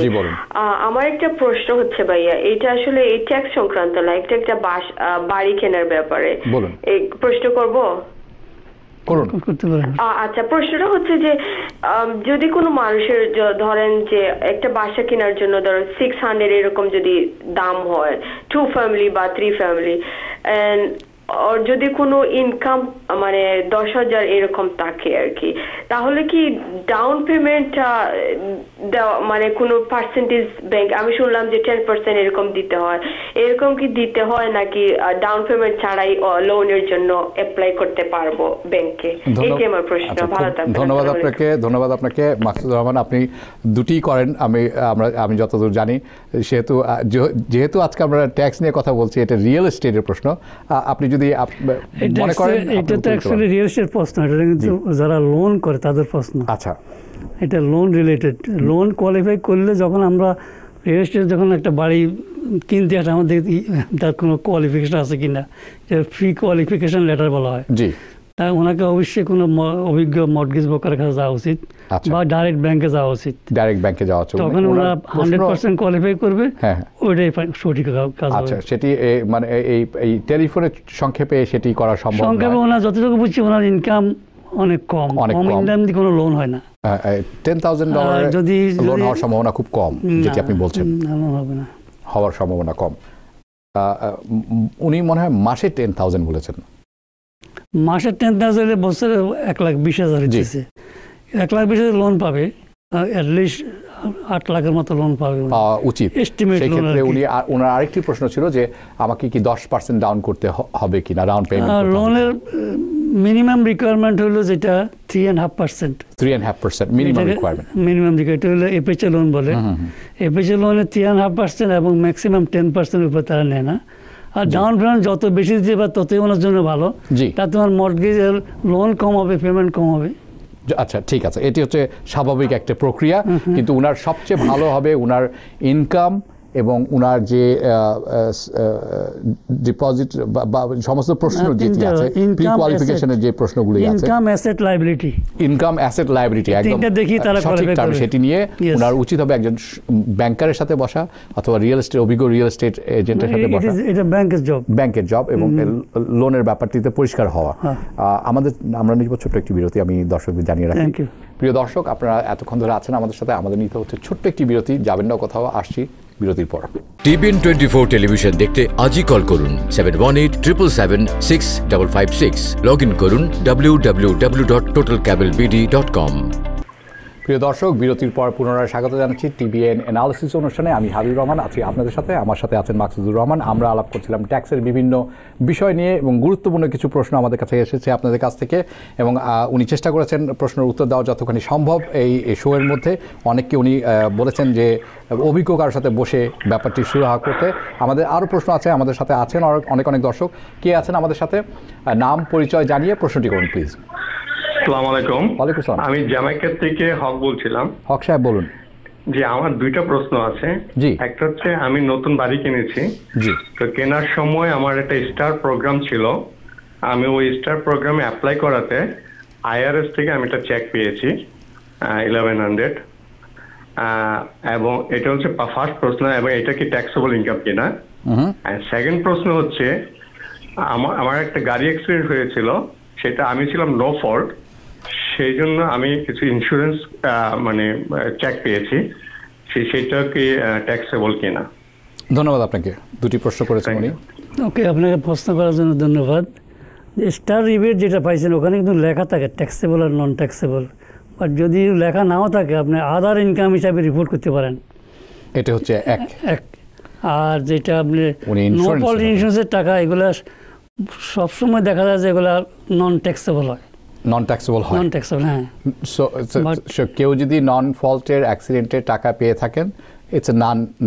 আমার একটা প্রশ্ন হচ্ছে ভাইয়া, এটা আসলে এই ট্যাক্স সংক্রান্ত না, এটা একটা বাড়ি কেনার ব্যাপারে প্রশ্ন করব। আচ্ছা, প্রশ্নটা হচ্ছে যে যদি কোনো মানুষের ধরেন যে একটা বাসা কেনার জন্য ধরেন 600 এরকম যদি দাম হয়, 2 ফ্যামিলি বা 3 ফ্যামিলি, আর যদি কোনো ইনকাম মানে 10,000 এরকম থাকে আর কি, তাহলে কি ডাউন পেমেন্টটা মানে কোনো পার্সেন্টেজ ব্যাংক, আমি শুনলাম যে 10% এরকম দিতে হয়, এরকম কি দিতে হয় নাকি ডাউন পেমেন্ট ছাড়াই লোনের জন্য অ্যাপ্লাই করতে পারবো ব্যাংকে? এটাই আমার প্রশ্ন। ভালো থাকবেন। ধন্যবাদ আপনাকে, ধন্যবাদ আপনাকে মাকসুদুর রহমান। আপনি দুটি করেন আমি যতদূর জানি, যেহেতু আজকে আমরা ট্যাক্স নিয়ে কথা বলছি, এটা রিয়েল এস্টেটের প্রশ্ন। আপনি যদি মনে করেন এটা তো অ্যাকচুয়ালি রিয়েল এস্টেট প্রশ্ন, এটা কিন্তু যারা লোন করে তাদের প্রশ্ন। আচ্ছা, এটা লোন রিলেটেড। লোন কোয়ালিফাই করলে যখন আমরা রিয়েল এস্টেট যখন একটা বাড়ি কিনতে আসে, আমাদের তার কোনো কোয়ালিফিকেশন আছে কিনা, যেটা ফ্রি কোয়ালিফিকেশন লেটার বলা হয়, জি, তা ওনাকে অবশ্যই কোনো অভিজ্ঞ মর্টগেজ ব্রোকারের কাছে যাওয়া উচিত বা ডাইরেক্ট ব্যাংকে যাওয়া উচিত। ডাইরেক্ট ব্যাংকে যাওয়া উচিত, তখন ওনারা 100% কোয়ালিফাই করবে। হ্যাঁ, ওইটাই সঠিক কাজ। আচ্ছা, সেটি মানে এই টেলিফোনে সংক্ষেপে সেটি করা সম্ভব। সংক্ষেপে ওনারা যতটুকু বুঝছি ওনার ইনকাম অনেক কম, ইনকাম দিয়ে কোনো লোন হয় না। $10,000 যদি লোন হওয়ার সম্ভাবনা খুব কম, যেটি আপনি বলছেন হবে না, হওয়ার সম্ভাবনা কম। উনি মনে হয় মাসে 10,000 বলেছেন। মাসে 10,000 বছরে 1,20,000 দিচ্ছে, 1,20,000 লোন পাবে, অ্যাটলিস্ট 8 লাখের মতো লোন পাবে উচিত। সেই ক্ষেত্রে উনি ওনার আরেকটি প্রশ্ন ছিল যে আমাকে কি 10% ডাউন করতে হবে কিনা ডাউন পেমেন্ট? লোনের মিনিমাম রিকোয়ারমেন্ট হলো যেটা 3.5%। 3.5% মিনিমাম রিকোয়ারমেন্ট। মিনিমাম রিকোয়ারমেন্ট হলো এপিএচএ লোন বলে, এপিএচএ লোনে 3.5% এবং ম্যাক্সিমাম 10% উপরে তারা নেয় না। আর ডাউন পেমেন্ট যত বেশি দিতে পারে ততই ওনার জন্য ভালো, তাতে তোমার মর্টগেজ লোন কম হবে, পেমেন্ট কম হবে। আচ্ছা ঠিক আছে, এটি হচ্ছে স্বাভাবিক একটা প্রক্রিয়া, কিন্তু ওনার সবচেয়ে ভালো হবে ওনার ইনকাম এবং ওনার যে ডিপোজিট বা সমস্ত প্রশ্ন যেটি আছে, প্রি কোয়ালিফিকেশনের যে প্রশ্নগুলো আছে, income asset liability, income asset liability, একদম দেখি তারা কোয়ালিফাই, সেটি নিয়ে ওনার উচিত হবে একজন ব্যাংকারের সাথে বসা অথবা রিয়েল এস্টেট অভিজ্ঞ রিয়েল এস্টেট এজেন্টের সাথে বসা। এটা ব্যাংকের জব, ব্যাংকের জব এবং লোনের ব্যাপারটিতে পরিষ্কার হওয়া। আমরা নিব ছোট্ট একটি বিরতি, আমি দর্শকদের জানিয়ে রাখি। থ্যাংক ইউ প্রিয় দর্শক, আপনারা এতক্ষণ ধরে আছেন আমাদের সাথে, আমাদের নিতে হচ্ছে ছোট্ট একটি বিরতি, যাবেন না কোথাও, আসছি বিরতির পর। TBN 24 টেলিভিশন দেখতে আজই কল করুন 718777 6556, লগ ইন করুন www.totalcablebd.com। প্রিয় দর্শক, বিরতির পর পুনরায় স্বাগত জানাচ্ছি TBN অ্যানালিসিস অনুষ্ঠানে। আমি হাবিবুর রহমান আছি আপনাদের সাথে, আমার সাথে আছেন মাকসুদুর রহমান। আমরা আলাপ করছিলাম ট্যাক্সের বিভিন্ন বিষয় নিয়ে এবং গুরুত্বপূর্ণ কিছু প্রশ্ন আমাদের কাছে এসেছে আপনাদের কাছ থেকে, এবং উনি চেষ্টা করেছেন প্রশ্নের উত্তর দেওয়া যতখানি সম্ভব এই শোয়ের মধ্যে। অনেককে উনি বলেছেন যে অভিজ্ঞ কারোর সাথে বসে ব্যাপারটি সুরাহা করতে। আমাদের আরও প্রশ্ন আছে, আমাদের সাথে আছেন অনেক দর্শক। কে আছেন আমাদের সাথে? নাম পরিচয় জানিয়ে প্রশ্নটি করুন প্লিজ। আমি জামাইকা থেকে হক বলছিলাম। হক সাহেব বলুন। জি, আমার দুইটা প্রশ্ন আছে। একটা হচ্ছে, আমি নতুন বাড়ি কিনেছি, তো কেনার সময় আমার একটা স্টার প্রোগ্রাম ছিল, আমি ওই স্টার প্রোগ্রামে অ্যাপ্লাই করাতে IRS থেকে আমি একটা চেক পেয়েছি 1100, এবং এটা হচ্ছে ফার্স্ট প্রশ্ন, এবং এটা কি ট্যাক্সেবল ইনকাম কিনা? সেকেন্ড প্রশ্ন হচ্ছে, আমার একটা গাড়ি অ্যাক্সিডেন্ট হয়েছিল, সেটা আমি ছিলাম নো ফল্ট, সেই জন্য আমি কিছু ইন্স্যুরেন্স মানে চেক পেয়েছি, সেটা কি ট্যাক্সেবল কিনা? ধন্যবাদ আপনাকে, দুটি প্রশ্ন করেছেন উনি। ওকে, আপনাকে প্রশ্ন করার জন্য ধন্যবাদ। স্টার রিবেট যেটা পাইছেন ওখানে কিন্তু লেখা থাকে ট্যাক্সেবল আর নন ট্যাক্সেবল, বাট যদি লেখা নাও থাকে আপনি আদার ইনকাম হিসাবে রিপোর্ট করতে পারেন। এটা হচ্ছে এক। আর যেটা আপনি নো পলিসি ইন্স্যুরেন্সের টাকা এগুলো সবসময় দেখা যায় যে এগুলো নন ট্যাক্সেবল হয়। নন ট্যাক্সেবল হয়, নন ট্যাক্সেবল, হ্যাঁ। সো কেউ যদি নন ফল্টের অ্যাক্সিডেন্টের টাকা পেয়ে থাকেন it's a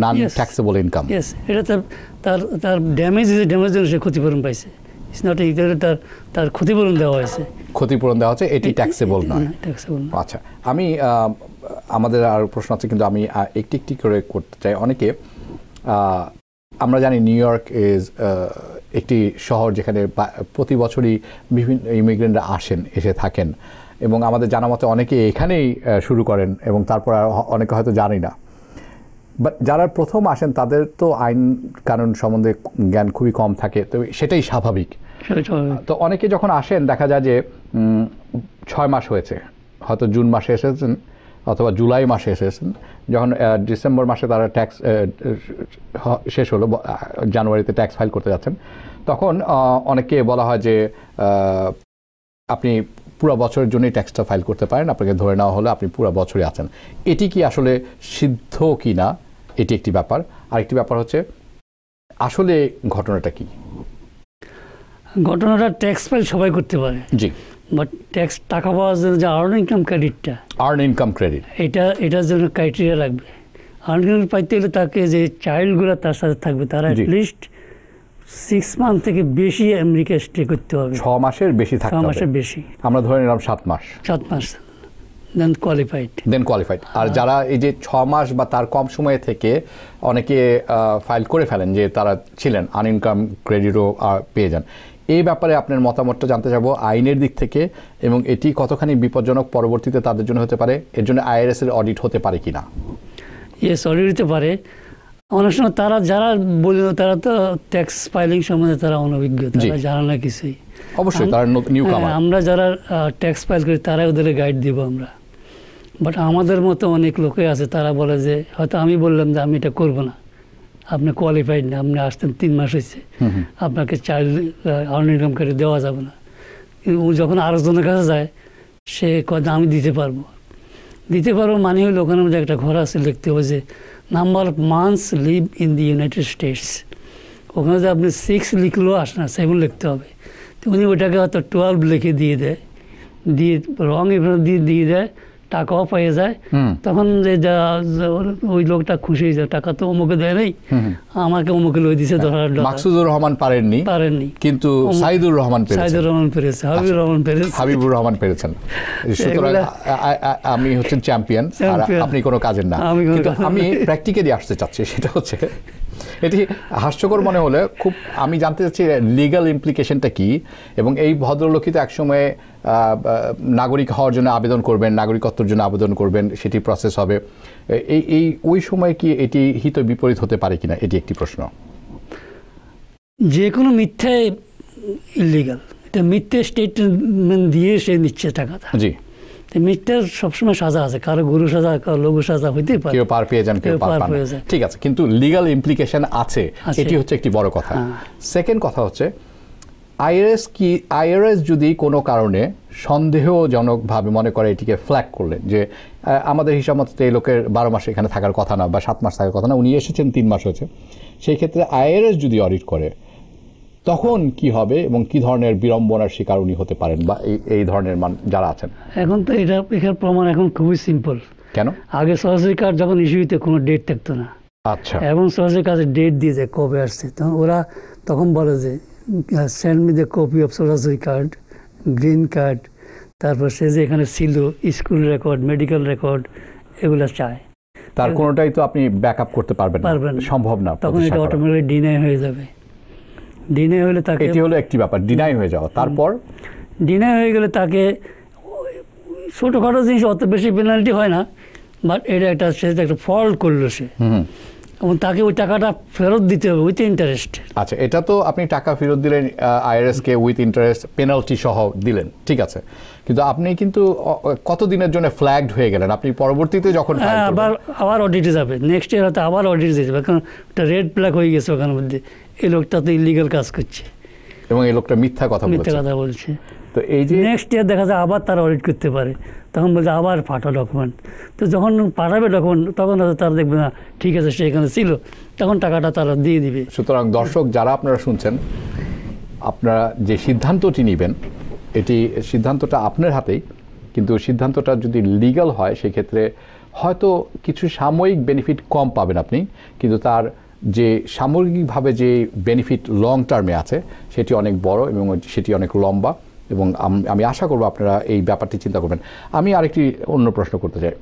non-taxable income. Yes, এটা তার ড্যামেজ এর ক্ষতিপূরণ পাইছে। It's not either তার ক্ষতিপূরণ দেওয়া হয়েছে, এটি ট্যাক্সেবল নয়। আচ্ছা, আমি আমাদের আর প্রশ্ন আছে কিন্তু আমি একটি একটি করে করতে চাই। অনেকে আমরা জানি নিউ ইয়র্ক ইজ একটি শহর যেখানে প্রতি বছরই বিভিন্ন ইমিগ্রেন্টরা এসে থাকেন এবং আমাদের জানা মতে অনেকে এখানেই শুরু করেন এবং তারপর অনেকে হয়তো জানি না। বাট যারা প্রথম আসেন তাদের তো আইন কানুন সম্বন্ধে জ্ঞান খুবই কম থাকে, তো সেটাই স্বাভাবিক। তো অনেকে যখন আসেন দেখা যায় যে 6 মাস হয়েছে, হয়তো জুন মাসে এসেছেন অথবা জুলাই মাসে এসেছেন, যখন ডিসেম্বর মাসে তারা ট্যাক্স শেষ হলো, জানুয়ারিতে ট্যাক্স ফাইল করতে যাচ্ছেন, তখন অনেকে বলা হয় যে আপনি পুরো বছরের জন্যই ট্যাক্সটা ফাইল করতে পারেন, আপনাকে ধরে নেওয়া হলো আপনি পুরো বছরই আছেন। এটি কি আসলে সিদ্ধ কি না, এটি একটি ব্যাপার। আরেকটি ব্যাপার হচ্ছে আসলে ঘটনাটা কি? ঘটনাটা ট্যাক্স ফাইল সবাই করতে পারে, জি, বাট ট্যাক্স টাকা পাওয়ার জন্য যে আর্ন ইনকাম ক্রেডিটটা, আর্ন ইনকাম ক্রেডিট, এটার জন্য ক্রাইটেরিয়া লাগবে। আর্ন ইনকাম পাইতে গেলে তাকে যে চাইল্ডগুলো তার সাথে থাকবে তারা অ্যাটলিস্ট 6 মাস থেকে বেশি আমেরিকা স্টে করতে হবে, 6 মাসের বেশি থাকতে হবে, 6 মাসের বেশি, আমরা ধরে নিলাম 7 মাস, 7 মাস দেন কোয়ালিফাইড, আর যারা এই যে 6 মাস বা তার কম সময়ে থেকে অনেকে ফাইল করে ফেলেন যে তারা ছিলেন, আনইনকাম ক্রেডিটও পেয়ে যান। এই ব্যাপারে আপনার মতামতটা জানতে চাইবো আইনের দিক থেকে, এবং এটি কতখানি বিপজ্জনক পরবর্তীতে তাদের জন্য হতে পারে, এর জন্য IRS এর অডিট হতে পারে কিনা? ইয়েস, অডিট হতে পারে। অনেক সময় তারা যারা বলি তারা তো ট্যাক্স ফাইলিং সম্বন্ধে তারা অনভিজ্ঞ, তারা জানে না কিছুই। অবশ্যই তারা নিউকামার, আমরা যারা ট্যাক্স ফাইল করি তারাই ওদের গাইড দিব আমরা। বাট আমাদের মতো অনেক লোকে আছে তারা বলে যে, হয়তো আমি বললাম যে আমি এটা করব না, আপনি কোয়ালিফাইড না, আপনি আসতেন 3 মাস হয়েছে, আপনাকে চাইল্ড আর্ন ইনকাম ক্রেডিট দেওয়া যাবে না। কিন্তু যখন আরও জনের কাছে যায় সে কথা আমি দিতে পারবো, দিতে পারবো মানে হলো ওখানে আমাদের একটা ঘর আছে, লিখতে হবে যে number of months live in the United States, ওখানে যদি আপনি 6 লিখলেও আসে না, 7 লিখতে হবে। তো উনি ওটাকে হয়তো 12 লিখে দিয়ে দেয়, দিয়ে রং এভাবে দিয়ে দেয়, টাকাও পেয়ে যায়। তখন যে ওই লোকটা খুশি হয়ে যায়, টাকা তো অমুকে দেয় নাই, আমাকে অমুকে লই দিছে $10,000। মাকসুদুর রহমান পারেননি কিন্তু সাইদুর রহমান পেরেছেন, সাইদুর রহমান পেরেছেন, হাবিবুর রহমান পেরেছেন। সুতরাং আমি হচ্ছেন চ্যাম্পিয়ন আর আপনি কোনো কাজের না। কিন্তু আমি প্র্যাকটিক্যালি আসতে চাচ্ছি, সেটা হচ্ছে এটি হাস্যকর মনে হলে খুব, আমি জানতে চাচ্ছি লিগাল ইমপ্লিকেশনটা কি, এবং এই ভদ্রলোকিত একসময়ে নাগরিক হওয়ার জন্য আবেদন করবেন, নাগরিকত্বর জন্য আবেদন করবেন, সেটি প্রসেস হবে, এই ওই সময় কি এটি হিত বিপরীত হতে পারে কিনা, এটি একটি প্রশ্ন। যে কোনো মিথ্যে ইলিগাল, এটা মিথ্যে স্টেটমেন্ট দিয়ে সে নিচ্ছে টাকাটা, জি, মিথ্যার সবসময় সাজা আছে, কারো গুরু সাজা, কারো লঘু সাজা হইতে পারে, কেউ পার পেয়ে যান, কেউ পার পেয়ে যায়, ঠিক আছে, কিন্তু লিগাল ইমপ্লিকেশন আছে, এটি হচ্ছে একটি বড় কথা। সেকেন্ড কথা হচ্ছে IRS যদি কোনো কারণে সন্দেহজনকভাবে মনে করে, এটিকে ফ্ল্যাগ করলেন যে আমাদের হিসাব মতো এই লোকের 12 মাস এখানে থাকার কথা না, বা 7 মাস থাকার কথা না, উনি এসেছেন 3 মাস হয়েছে, সেই ক্ষেত্রে IRS যদি অডিট করে তখন কি হবে এবং কি ধরনের বিড়ম্বনার শিকার উনি হতে পারেন বা এই ধরনের মান যারা আছেন? এখন তো এটার প্রমাণ এখন খুবই সিম্পল। কেন আগে সরাসরি কার্ড যখন ইস্যুতে কোনো ডেট থাকতো না, আচ্ছা, এবং সরাসরি কার্ডে ডেট দিয়ে যায় কবে আসছে, তখন ওরা তখন বলে যে send me the copy of সরাসরি কার্ড, গ্রিন কার্ড, তারপর সে যে এখানে ছিল, স্কুল রেকর্ড, মেডিকেল রেকর্ড, এগুলো চায়। তার কোনোটাই তো আপনি ব্যাক আপ করতে পারবেন না, সম্ভব না, তখন এটা অটোমেটিক ডিনাই হয়ে যাবে। ডিনাই হলে তাকে, এটি হলো একটি ব্যাপার, ডিনাই হয়ে যাওয়া, তারপর ডিনাই হয়ে গেলে তাকে ছোটোখাটো জিনিস অত বেশি পেনাল্টি হয় না, বাট এটা একটা সেটা একটা ফল্ট করলো সে, এবং তাকে ওই টাকাটা ফেরত দিতে হবে উইথ ইন্টারেস্ট। আচ্ছা, এটা তো আপনি টাকা ফেরত দিলেন IRSকে উইথ ইন্টারেস্ট পেনাল্টি সহ দিলেন, ঠিক আছে, কিন্তু আপনি কিন্তু কতদিনের জন্য ফ্ল্যাগড হয়ে গেলেন, আপনি পরবর্তীতে যখন আবার অডিটে যাবে, নেক্সট ইয়ার হয়তো আবার অডিট যেতে হবে, কারণ একটা রেড ফ্ল্যাগ হয়ে গেছে ওখানের মধ্যে, এই লোকটা তো ইলিগাল কাজ করছে, এবং এই লোকটা মিথ্যা কথা বলছে, মিথ্যা কথা বলছে। তো এই যে নেক্সট ইয়ার দেখা যায় আবার তারা অডিট করতে পারে, তখন বলছে আবার ফাটা ডকুমেন্ট। তো যখন পাঠাবে ডকুমেন্ট তখন তারা দেখবে না ঠিক আছে সেখানে ছিল, তখন টাকাটা তারা দিয়ে দিবে। সুতরাং দর্শক যারা আপনারা শুনছেন, আপনারা যে সিদ্ধান্তটি নেবেন এটি সিদ্ধান্তটা আপনার হাতেই, কিন্তু সিদ্ধান্তটা যদি লিগাল হয় সেক্ষেত্রে হয়তো কিছু সাময়িক বেনিফিট কম পাবেন আপনি, কিন্তু তার যে সামগ্রিকভাবে যে বেনিফিট লং টার্মে আছে সেটি অনেক বড় এবং সেটি অনেক লম্বা, এবং আমি আশা করব আপনারা এই ব্যাপারটি চিন্তা করবেন। আমি আরেকটি অন্য প্রশ্ন করতে চাই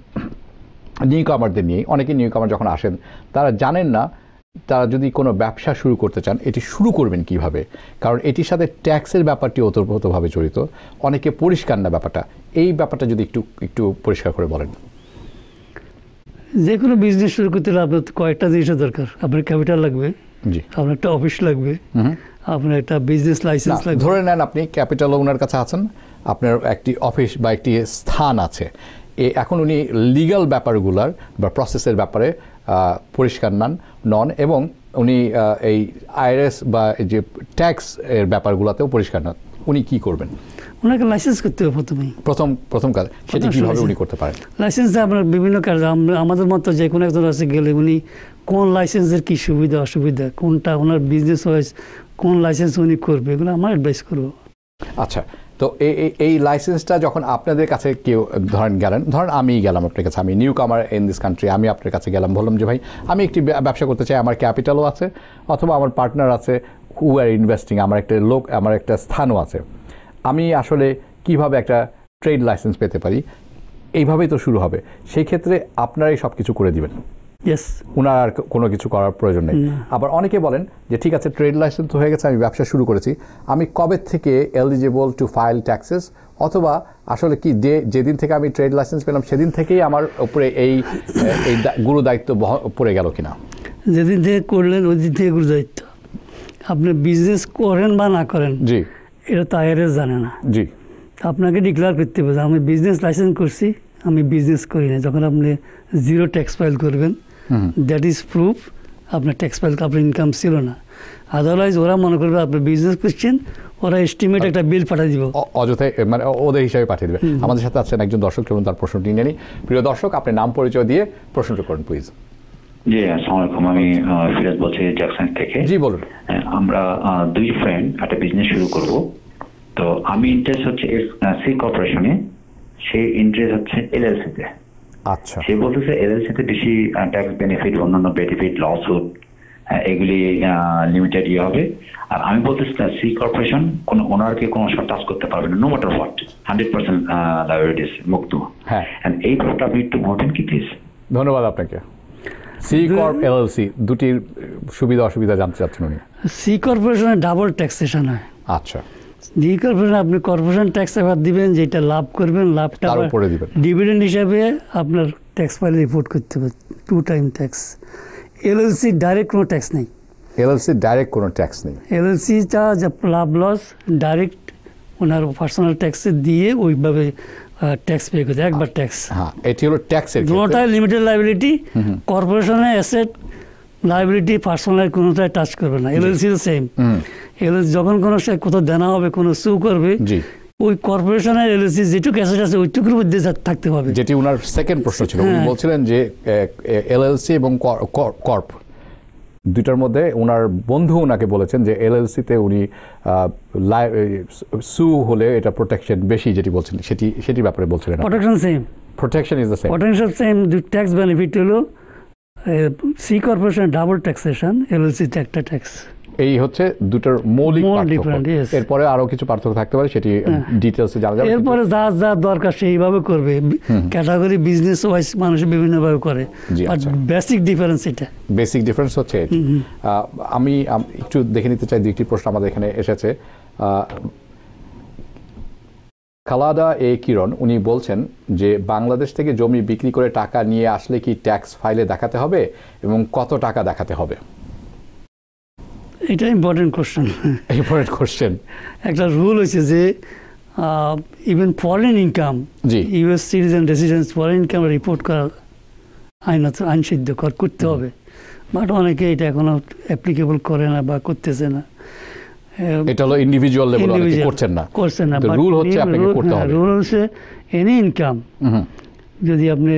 নিউ কামারদের নিয়ে। অনেকে নিউ কামার যখন আসেন তারা জানেন না তারা যদি কোনো ব্যবসা শুরু করতে চান এটি শুরু করবেন কিভাবে, কারণ এটির সাথে ট্যাক্সের ব্যাপারটি ওতপ্রোতভাবে জড়িত, অনেকে পরিষ্কার না ব্যাপারটা। এই ব্যাপারটা যদি একটু একটু পরিষ্কার করে বলেন। যে কোনো বিজনেস শুরু করতে হলে আপনার কয়েকটা জিনিসের দরকার। আপনার ক্যাপিটাল লাগবে, আপনার একটা অফিস লাগবে, আপনার একটা বিজনেস লাইসেন্স লাগবে। ধরে নেন আপনি ক্যাপিটাল ওনার কাছে আছেন, আপনার একটি অফিস বা একটি স্থান আছে, এখন উনি লিগাল ব্যাপারগুলোর বা প্রসেসের ব্যাপারে পরিষ্কার নন এবং উনি এই আইআরএস বা যে ট্যাক্স এর ব্যাপারগুলোতেও পরিষ্কার নন, উনি কী করবেন? ওনাকে লাইসেন্স করতে হবে প্রথমেই, প্রথম কাজ সেটি কীভাবে উনি করতে পারেন? লাইসেন্সে আপনার বিভিন্ন কাজ, আমাদের মতো যে কোনো একজন কাছে গেলে উনি কোন লাইসেন্সের কী সুবিধা অসুবিধা, কোনটা ওনার বিজনেস ওয়াইজ কোন লাইসেন্স উনি করবে, এগুলো আমার অ্যাডভাইস করবো। আচ্ছা, তো এই লাইসেন্সটা যখন আপনাদের কাছে কেউ ধরেন আমি গেলাম আপনার কাছে, আমি নিউ কামার ইন দিস কান্ট্রি, আমি আপনার কাছে গেলাম, বললাম যে ভাই আমি একটি ব্যবসা করতে চাই, আমার ক্যাপিটালও আছে অথবা আমার পার্টনার আছে হু আর ইনভেস্টিং, আমার একটা স্থানও আছে, আমি আসলে কিভাবে একটা ট্রেড লাইসেন্স পেতে পারি? এইভাবেই তো শুরু হবে। সেই ক্ষেত্রে আপনারাই সব কিছু করে দিবেন, ইয়েস, ওনার আর কোনো কিছু করার প্রয়োজন নেই। আবার অনেকে বলেন যে ঠিক আছে ট্রেড লাইসেন্স তো হয়ে গেছে, আমি ব্যবসা শুরু করেছি, আমি কবে থেকে এলিজিবল টু ফাইল ট্যাক্সেস, অথবা আসলে কি যেদিন থেকে আমি ট্রেড লাইসেন্স পেলাম সেদিন থেকেই আমার উপরে এই এই গুরু দায়িত্ব পড়ে গেল কিনা? যেদিন থেকে করলেন ওই দিন থেকে গুরু দায়িত্ব। আপনি বিজনেস করেন বা না করেন জি এটা তো আইআরএস জানে না, জি আপনাকে ডিক্লেয়ার করতে হবে আমি বিজনেস লাইসেন্স করছি, আমি বিজনেস করি না। যখন আপনি জিরো ট্যাক্স ফাইল করবেন দ্যাট ইজ প্রুফ আপনার ট্যাক্স ফাইল, আপনার ইনকাম ছিল না। আদারওয়াইজ ওরা মনে করবে আপনি বিজনেস করছেন, ওরা এস্টিমেট একটা বিল পাঠিয়ে দিব, অযথায় মানে ওদের হিসাবে পাঠিয়ে দেবে। আমাদের সাথে আছেন একজন দর্শক, চলুন তার প্রশ্নটি নিয়ে নিই। প্রিয় দর্শক, আপনি নাম পরিচয় দিয়ে প্রশ্নটা করুন প্লিজ। জি, আসসালামু আলাইকুম, আমি ফিরাজ বলছি জ্যাকসন থেকে। জি বলুন। আমরা দুই ফ্রেন্ড একটা বিজনেস শুরু করব, তো আমি ইন্টারেস্ট হচ্ছে সি কর্পোরেশনে, সে ইন্টারেস্ট হচ্ছে এলএলসিতে। আচ্ছা, সে বলতেছে এলএলসিতে বেশি ট্যাক্স বেনিফিট, অন্যান্য বেনিফিট, লসহুড এগুলি লিমিটেড ইয়ে হবে। আর আমি বলতেছি না সি কর্পোরেশন কোনো ওনারকে কোনো সময় টাচ করতে পারবে না, নো ম্যাটার হোয়াট, 100% লায়াবিলিটিস মুক্ত। হ্যাঁ, এই ব্যাপারটা আপনি একটু বলবেন কি প্লিজ? ধন্যবাদ আপনাকে। সি কর্প এলএলসি দুটির সুবিধা অসুবিধা জানতে চাচ্ছেন উনি। সি কর্পোরেশনে ডাবল ট্যাক্সেশন হয়। আচ্ছা, সি কর্পোরেশন আপনি কর্পোরেশন ট্যাক্স এবার দিবেন, যেটা লাভ করবেন লাভটা উপরে দিবেন, ডিভিডেন্ড হিসাবে আপনার ট্যাক্স ফাইলে রিপোর্ট করতে হবে, 2 টাইম ট্যাক্স। এলএলসি ডাইরেক্ট কোনো ট্যাক্স নেই, এলএলসি ডাইরেক্ট কোনো ট্যাক্স নেই। এলএলসিটা যা লাভ লস ডাইরেক্ট ওনার পার্সোনাল ট্যাক্সে দিয়ে ওইভাবে ট্যাক্স পে করতে, একবার ট্যাক্স। হ্যাঁ, এটি হলো ট্যাক্সের দুটোটাই লিমিটেড লায়াবিলিটি, কর্পোরেশনে অ্যাসেট লায়াবিলিটি পার্সোনাল কোনোটাই টাচ করবে না। এলএলসি তো সেম, এলএলসি যখন কোনো কোথাও দেনা হবে, কোনো শু করবে, ওই কর্পোরেশনের এলএলসি যেটুকু অ্যাসেট আছে ওইটুকুর মধ্যে থাকতে হবে। যেটি ওনার সেকেন্ড প্রশ্ন ছিল, উনি বলছিলেন যে এলএলসি এবং কর্প দুইটার মধ্যে ওনার বন্ধু ওনাকে বলেছেন যে এলএলসিতে উনি সু হলে এটা প্রোটেকশন বেশি, যেটি বলছেন সেটির ব্যাপারে বলছিলেন। Protection same, protection is the same, protection same. Tax benefit হলো C corporation double taxation, LLC একটা ট্যাক্স। এই হচ্ছে দুটোর মৌলিক পার্থক্য। এরপরে আরো কিছু পার্থক্য থাকতে পারে, সেটি ডিটেইলসে জানা যাবে। এরপরে যা যা দরকার সেইভাবে করবে, ক্যাটাগরি বিজনেস ওয়াইজ মানুষ বিভিন্নভাবে করে, বাট বেসিক ডিফারেন্স এটা, বেসিক ডিফারেন্স হচ্ছে। আমি একটু দেখে নিতে চাই দুইটি প্রশ্ন আমাদের এখানে এসেছে। খালাদা এ কিরণ উনি বলছেন যে বাংলাদেশ থেকে জমি বিক্রি করে টাকা নিয়ে আসলে কি ট্যাক্স ফাইলে দেখাতে হবে এবং কত টাকা দেখাতে হবে? এটা ইম্পর্টেন্ট কোশ্চেন, ইম্পর্টেন্ট কোশ্চেন। একটা রুল হয়েছে যে ইভেন ফরেন ইনকাম, জি US citizen residence foreign income report করা আইনসিদ্ধ করতে হবে, বাট অনেকে এটা এখনও অ্যাপ্লিকেবল করে না বা করতেছে না। এটা হলো ইন্ডিভিজুয়াল লেভেলে আপনি করছেন না, তো রুল হচ্ছে আপনাকে করতে হবে। রুল হচ্ছে এনি ইনকাম যদি আপনি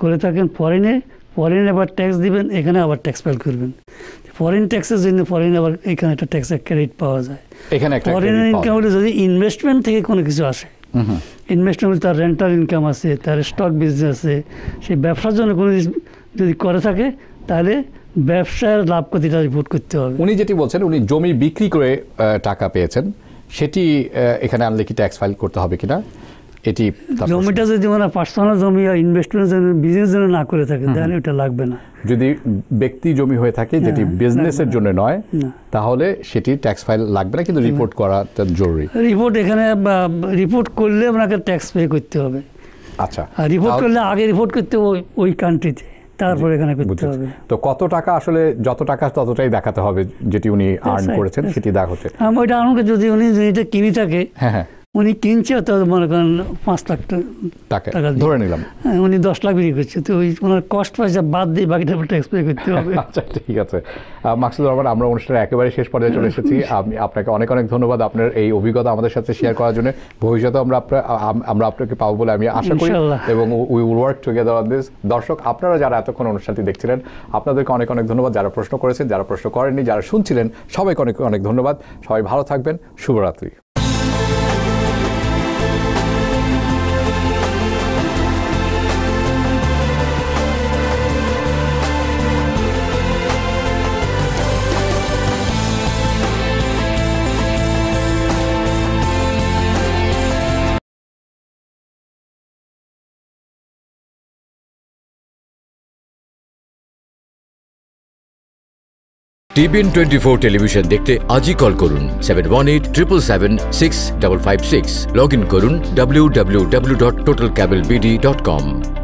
করে থাকেন ফরেনে, ফরেন আবার ট্যাক্স দিবেন, এখানে আবার ট্যাক্স ফাইল করবেন। ফরেন ট্যাক্সের জন্য ফরেন আবার এখানে একটা ট্যাক্স ক্রেডিট পাওয়া যায়। এখানে একটা ফরেন ইনকাম হলে যদি ইনভেস্টমেন্ট থেকে কোনো কিছু আসে, ইনভেস্টমেন্ট হলে তার রেন্টাল ইনকাম আছে, তার স্টক বিজনেস আছে, সেই ব্যবসার জন্য কোনো যদি করে থাকে তাহলে ব্যবসার লাভ ক্ষতিটা রিপোর্ট করতে হবে। উনি যেটি বলছেন উনি জমি বিক্রি করে টাকা পেয়েছেন, সেটি এখানে আনলে কি ট্যাক্স ফাইল করতে হবে কিনা? এটি জমিটা যদি মানে পার্সোনাল জমি আর ইনভেস্টমেন্ট জন্য বিজনেস জন্য না করে থাকে তাহলে ওটা লাগবে না। যদি ব্যক্তি জমি হয়ে থাকে যেটি বিজনেসের জন্য নয় তাহলে সেটি ট্যাক্স ফাইল লাগবে না, কিন্তু রিপোর্ট করাটা জরুরি। রিপোর্ট এখানে রিপোর্ট করলে আপনাকে ট্যাক্স পে করতে হবে। আচ্ছা, আর রিপোর্ট করলে আগে রিপোর্ট করতে হবে ওই কান্ট্রিতে, তারপরে এখানে করতে হবে। তো কত টাকা আসলে যত টাকা ততটাই দেখাতে হবে যেটি উনি আর্ন করেছেন সেটি দেখাতে হবে। ওইটা আমাকে যদি উনি যেটা কিনে থাকে, হ্যাঁ হ্যাঁ উনি কিনছে তো মনে করেন ৫ লাখ টাকা ধরে নিলাম, উনি ১০ লাখ বিক্রি করছে, তো ওই ওনার কস্ট পয়সা বাদ দিয়ে বাকিটা ট্যাক্স পে করতে হবে। আচ্ছা ঠিক আছে মাকসুদুর রহমান, আমরা অনুষ্ঠানের একেবারে শেষ পর্যায়ে চলে এসেছি। আমি আপনাকে অনেক অনেক ধন্যবাদ আপনার এই অভিজ্ঞতা আমাদের সাথে শেয়ার করার জন্য। ভবিষ্যতে আমরা আপনাকে পাবো বলে আমি আশা করি এবং we will work together on this. দর্শক আপনারা যারা এতক্ষণ অনুষ্ঠানটি দেখছিলেন আপনাদেরকে অনেক অনেক ধন্যবাদ, যারা প্রশ্ন করেছেন, যারা প্রশ্ন করেননি, যারা শুনছিলেন সবাইকে অনেক অনেক ধন্যবাদ। সবাই ভালো থাকবেন, শুভরাত্রি। TBN 24 टेलीविजन देखते आज ही कॉल करुन 718777-6556 लॉग इन करुन www.totalcabelbd.com।